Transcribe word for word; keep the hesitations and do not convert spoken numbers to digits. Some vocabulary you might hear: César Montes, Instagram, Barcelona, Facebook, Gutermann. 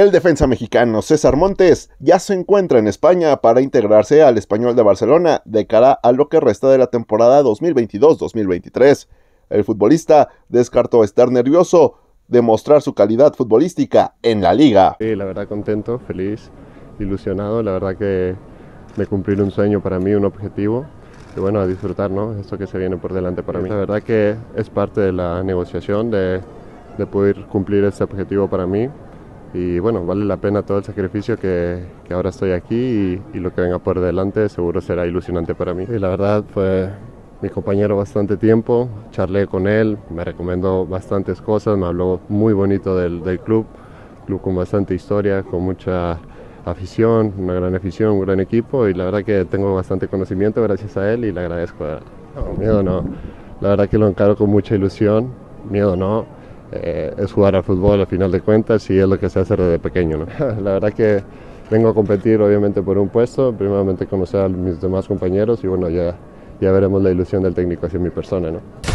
El defensa mexicano César Montes ya se encuentra en España para integrarse al Español de Barcelona de cara a lo que resta de la temporada dos mil veintidós dos mil veintitrés. El futbolista descartó estar nervioso de mostrar su calidad futbolística en la liga. Sí, la verdad contento, feliz, ilusionado, la verdad que de cumplir un sueño para mí, un objetivo. Y bueno, a disfrutar, ¿no? Esto que se viene por delante para mí. La verdad que es parte de la negociación de, de poder cumplir este objetivo para mí. Y bueno, vale la pena todo el sacrificio que, que ahora estoy aquí y, y lo que venga por delante seguro será ilusionante para mí. Y la verdad fue mi compañero bastante tiempo, charlé con él, me recomendó bastantes cosas, me habló muy bonito del, del club, club con bastante historia, con mucha afición, una gran afición, un gran equipo y la verdad que tengo bastante conocimiento gracias a él y le agradezco. No, miedo no, la verdad que lo encaro con mucha ilusión, miedo no. Eh, es jugar al fútbol al final de cuentas y es lo que se hace desde pequeño, ¿no? La verdad que vengo a competir obviamente por un puesto, primeramente conocer a mis demás compañeros y bueno, ya, ya veremos la ilusión del técnico hacia mi persona, ¿no?